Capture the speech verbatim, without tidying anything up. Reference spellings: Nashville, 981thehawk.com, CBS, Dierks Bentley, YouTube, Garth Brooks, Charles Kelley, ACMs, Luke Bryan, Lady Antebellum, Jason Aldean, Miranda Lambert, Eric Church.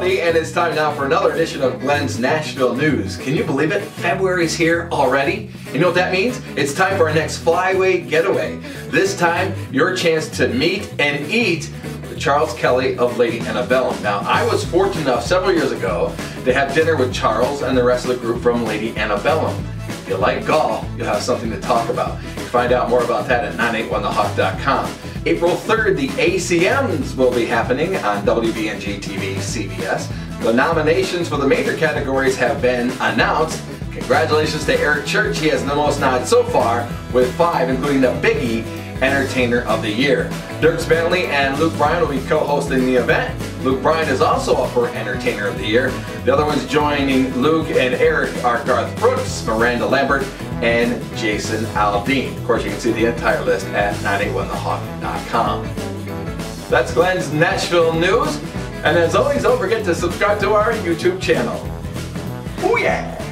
Howdy, and it's time now for another edition of Glenn's Nashville News. Can you believe it? February's here already. You know what that means? It's time for our next Flyway Getaway. This time, your chance to meet and eat Charles Kelley of Lady Antebellum. Now, I was fortunate enough several years ago to have dinner with Charles and the rest of the group from Lady Antebellum. If you like golf, you'll have something to talk about. You can find out more about that at nine eight one the hawk dot com. April third, the A C Ms will be happening on W B N G T V C B S. The nominations for the major categories have been announced. Congratulations to Eric Church. He has the most nods so far with five, including the Biggie Entertainer of the Year. Dierks Bentley and Luke Bryan will be co-hosting the event. Luke Bryan is also up for Entertainer of the Year. The other ones joining Luke and Eric are Garth Brooks, Miranda Lambert, and Jason Aldean. Of course, you can see the entire list at nine eight one the hawk dot com. That's Glenn's Nashville News. And as always, don't forget to subscribe to our YouTube channel. Oh yeah!